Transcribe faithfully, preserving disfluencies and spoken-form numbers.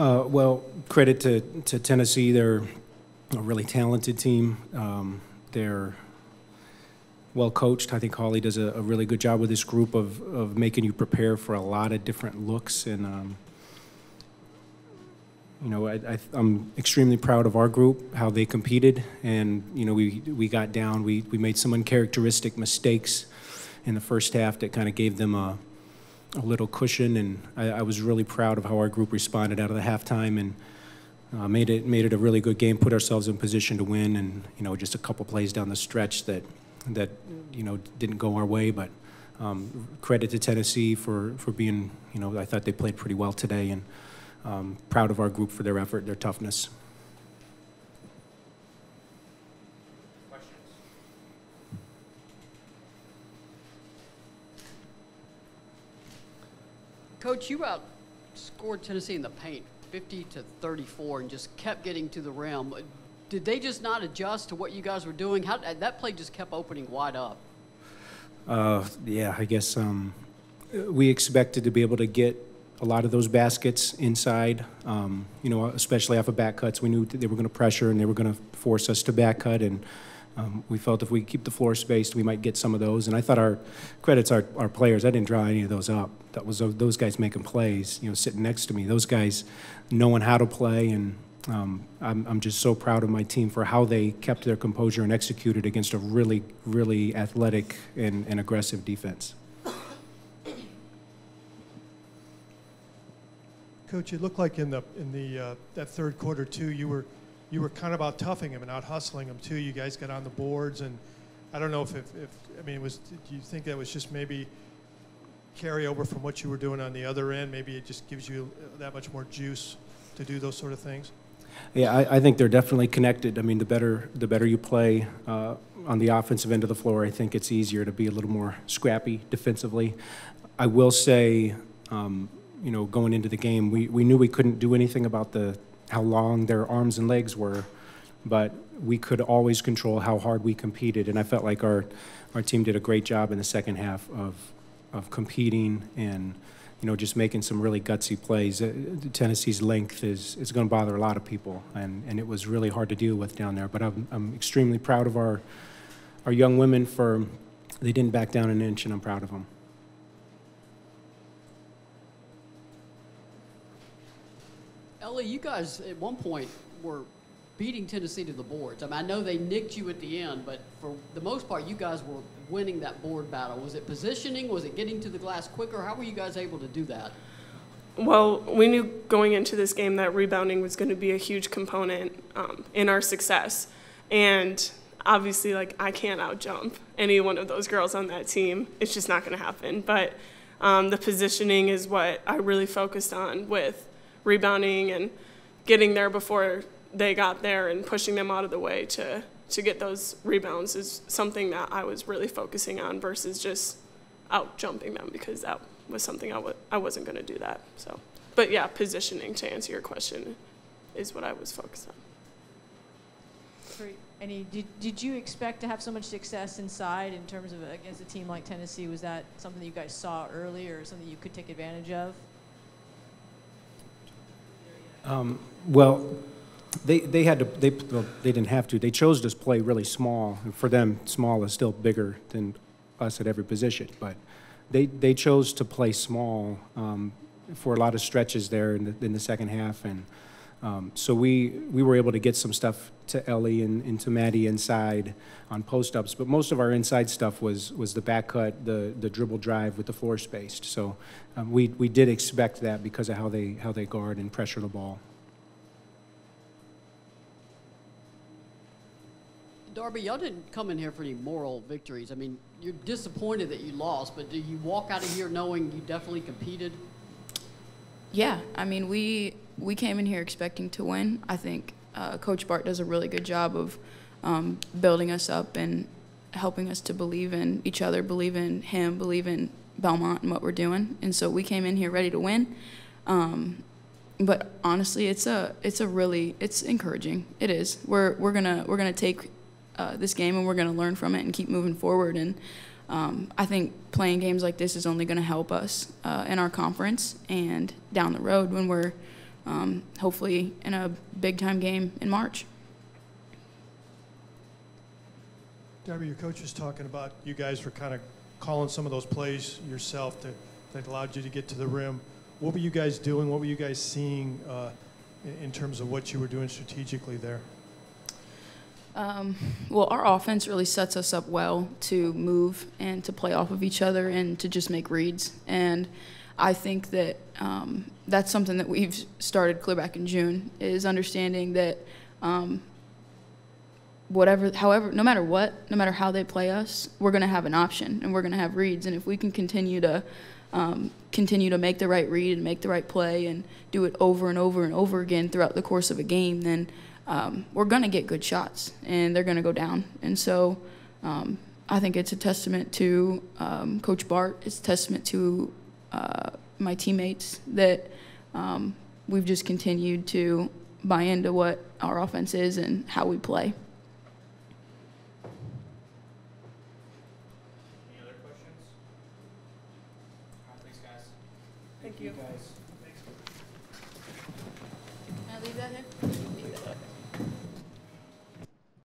Uh, well, credit to, to Tennessee. They're a really talented team. Um, they're well coached. I think Holly does a, a really good job with this group of, of making you prepare for a lot of different looks. And, um, you know, I, I, I'm extremely proud of our group, how they competed. And, you know, we, we got down. We, we made some uncharacteristic mistakes in the first half that kind of gave them a, a little cushion. And I, I was really proud of how our group responded out of the halftime and uh, made it made it a really good game, put ourselves in position to win. And, you know, just a couple plays down the stretch that, that you know, didn't go our way. But um, credit to Tennessee for, for being, you know, I thought they played pretty well today. And um, proud of our group for their effort, their toughness. Questions? Coach, you outscored Tennessee in the paint, fifty to thirty-four, and just kept getting to the rim. Did they just not adjust to what you guys were doing? How that play just kept opening wide up. Uh, yeah, I guess um, we expected to be able to get a lot of those baskets inside. Um, you know, especially off of back cuts, we knew that they were going to pressure and they were going to force us to back cut. And um, we felt if we keep the floor spaced, we might get some of those. And I thought our credits, our our players. I didn't draw any of those up. That was those guys making plays. You know, sitting next to me, those guys knowing how to play and. Um, I'm, I'm just so proud of my team for how they kept their composure and executed against a really, really athletic and, and aggressive defense. Coach, it looked like in the in the uh, that third quarter too, you were you were kind of out toughing him and out hustling him too. You guys got on the boards, and I don't know if if, if I mean, it was do you think that was just maybe carryover from what you were doing on the other end? Maybe it just gives you that much more juice to do those sort of things. Yeah, I, I think they're definitely connected. I mean, the better the better you play uh, on the offensive end of the floor, I think it's easier to be a little more scrappy defensively. I will say, um, you know, going into the game, we, we knew we couldn't do anything about the how long their arms and legs were, but we could always control how hard we competed. And I felt like our, our team did a great job in the second half of, of competing and you know, just making some really gutsy plays. Uh, Tennessee's length is, is going to bother a lot of people, and, and it was really hard to deal with down there. But I'm, I'm extremely proud of our, our young women for they didn't back down an inch, and I'm proud of them. Ellie, you guys at one point were beating Tennessee to the boards. I mean, I know they nicked you at the end, but for the most part, you guys were winning that board battle. Was it positioning? Was it getting to the glass quicker? How were you guys able to do that? Well, we knew going into this game that rebounding was going to be a huge component um, in our success. And obviously, like, I can't outjump any one of those girls on that team. It's just not going to happen. But um, the positioning is what I really focused on with rebounding and getting there before they got there and pushing them out of the way to, to get those rebounds is something that I was really focusing on versus just out-jumping them because that was something I, w I wasn't going to do that. So, but, yeah, positioning, to answer your question, is what I was focused on. Great. Any, did, did you expect to have so much success inside in terms of against a team like Tennessee? Was that something that you guys saw early or something you could take advantage of? Um, well... They, they had to, they, well, they didn't have to. They chose to play really small. And for them, small is still bigger than us at every position. But they, they chose to play small um, for a lot of stretches there in the, in the second half. And um, so we, we were able to get some stuff to Ellie and, and to Maddie inside on post-ups. But most of our inside stuff was, was the back cut, the, the dribble drive with the floor spaced. So um, we, we did expect that because of how they, how they guard and pressure the ball. Darby, y'all didn't come in here for any moral victories. I mean, you're disappointed that you lost, but do you walk out of here knowing you definitely competed? Yeah, I mean, we we came in here expecting to win. I think uh, Coach Bart does a really good job of um, building us up and helping us to believe in each other, believe in him, believe in Belmont and what we're doing. And so we came in here ready to win. Um, but honestly, it's a it's a really it's encouraging. It is. We're we're gonna we're gonna take. Uh, this game, and we're going to learn from it and keep moving forward. And um, I think playing games like this is only going to help us uh, in our conference and down the road when we're um, hopefully in a big-time game in March. Darby, your coach was talking about you guys were kind of calling some of those plays yourself that, that allowed you to get to the rim. What were you guys doing? What were you guys seeing uh, in terms of what you were doing strategically there? Um, well, our offense really sets us up well to move and to play off of each other and to just make reads. And I think that um, that's something that we've started clear back in June, is understanding that um, whatever, however, no matter what, no matter how they play us, we're going to have an option and we're going to have reads. And if we can continue to um, continue to make the right read and make the right play and do it over and over and over again throughout the course of a game, then um, we're going to get good shots and they're going to go down. And so um, I think it's a testament to um, Coach Bart. It's a testament to uh, my teammates that um, we've just continued to buy into what our offense is and how we play. Thank you. Thank you guys. Thanks. Can I leave that here?